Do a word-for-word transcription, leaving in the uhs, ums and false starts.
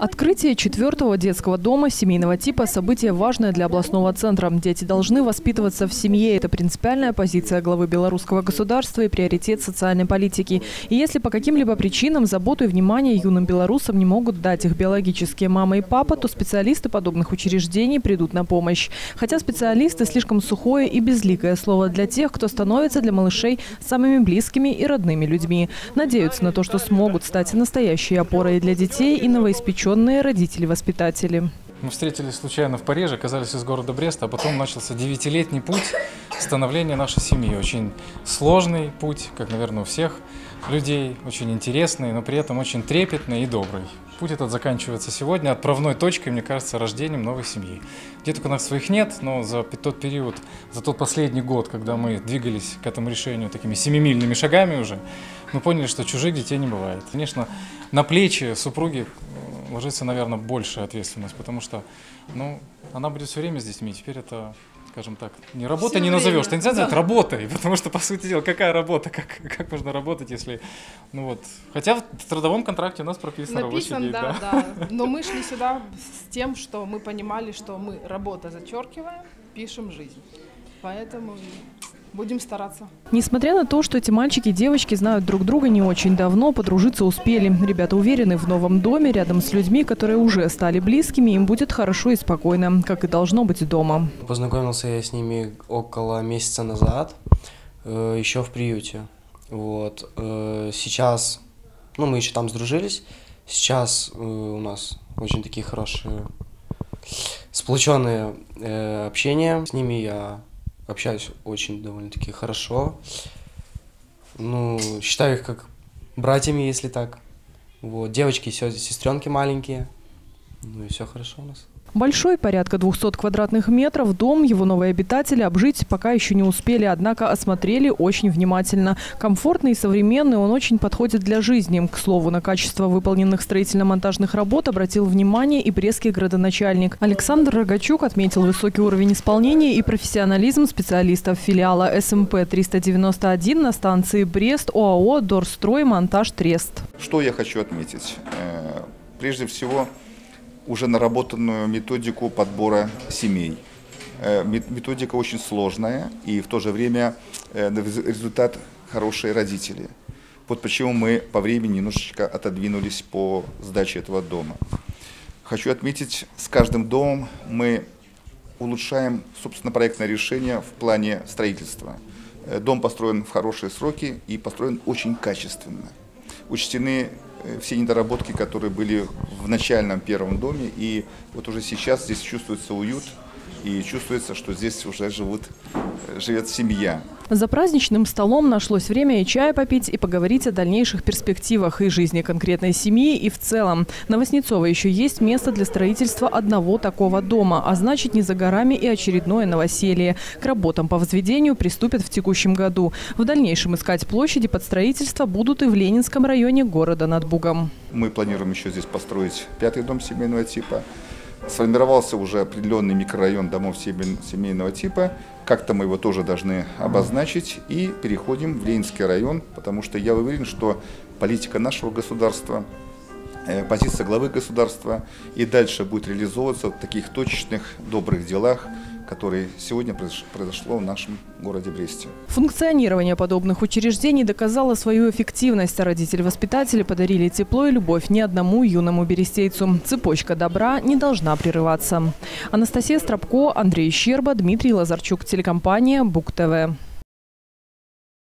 Открытие четвертого детского дома семейного типа – событие важное для областного центра. Дети должны воспитываться в семье. Это принципиальная позиция главы белорусского государства и приоритет социальной политики. И если по каким-либо причинам заботу и внимание юным белорусам не могут дать их биологические мама и папа, то специалисты подобных учреждений придут на помощь. Хотя специалисты – слишком сухое и безликое слово для тех, кто становится для малышей самыми близкими и родными людьми. Надеются на то, что смогут стать настоящей опорой для детей и новоиспеченных родители-воспитатели. Мы встретились случайно в Париже, оказались из города Бреста, а потом начался девятилетний путь становления нашей семьи. Очень сложный путь, как, наверное, у всех людей, очень интересный, но при этом очень трепетный и добрый. Путь этот заканчивается сегодня отправной точкой, мне кажется, рождением новой семьи. Деток у нас своих нет, но за тот период, за тот последний год, когда мы двигались к этому решению такими семимильными шагами уже, мы поняли, что чужих детей не бывает. Конечно, на плечи супруги ложится, наверное, большая ответственность, потому что, ну, она будет все время с детьми. Теперь это, скажем так, не работа все не назовешь. Ты не знаешь, да. Это работой, потому что, по сути дела, какая работа, как, как можно работать, если, ну вот. Хотя в трудовом контракте у нас прописано рабочий день. Да, да. Да. Но мы шли сюда с тем, что мы понимали, что мы работа зачеркиваем, пишем жизнь. Поэтому будем стараться. Несмотря на то, что эти мальчики и девочки знают друг друга не очень давно, подружиться успели. Ребята уверены, в новом доме, рядом с людьми, которые уже стали близкими, им будет хорошо и спокойно, как и должно быть дома. Познакомился я с ними около месяца назад, еще в приюте. Вот. Сейчас, ну, мы еще там сдружились, сейчас у нас очень такие хорошие, сплоченные общения. С ними я общаюсь очень довольно-таки хорошо. Ну, считаю их как братьями, если так. Вот. Девочки, сестренки маленькие. Ну и все хорошо у нас. Большой, порядка двухсот квадратных метров, дом его новые обитатели обжить пока еще не успели, однако осмотрели очень внимательно. Комфортный и современный, он очень подходит для жизни. К слову, на качество выполненных строительно-монтажных работ обратил внимание и брестский градоначальник. Александр Рогачук отметил высокий уровень исполнения и профессионализм специалистов филиала эс эм пэ триста девяносто один на станции Брест о а о «Дорстрой-Монтаж-Трест». Что я хочу отметить? Прежде всего, уже наработанную методику подбора семей. Методика очень сложная, и в то же время результат хорошие родители. Вот почему мы по времени немножечко отодвинулись по сдаче этого дома. Хочу отметить, с каждым домом мы улучшаем, собственно, проектное решение в плане строительства. Дом построен в хорошие сроки и построен очень качественно. Учтены все недоработки, которые были в начальном первом доме, и вот уже сейчас здесь чувствуется уют и чувствуется, что здесь уже живут, живет семья. За праздничным столом нашлось время и чай попить, и поговорить о дальнейших перспективах и жизни конкретной семьи, и в целом. На Новосельцево еще есть место для строительства одного такого дома, а значит, не за горами и очередное новоселье. К работам по возведению приступят в текущем году. В дальнейшем искать площади под строительство будут и в Ленинском районе города над Бугом. Мы планируем еще здесь построить пятый дом семейного типа. Сформировался уже определенный микрорайон домов семейного типа. Как-то мы его тоже должны обозначить. И переходим в Ленинский район, потому что я уверен, что политика нашего государства, позиция главы государства и дальше будет реализовываться в таких точечных добрых делах, которое сегодня произошло в нашем городе Бресте. Функционирование подобных учреждений доказало свою эффективность, а родители-воспитатели подарили тепло и любовь ни одному юному берестейцу. Цепочка добра не должна прерываться. Анастасия Страпко, Андрей Щерба, Дмитрий Лазарчук, телекомпания Буг-ТВ.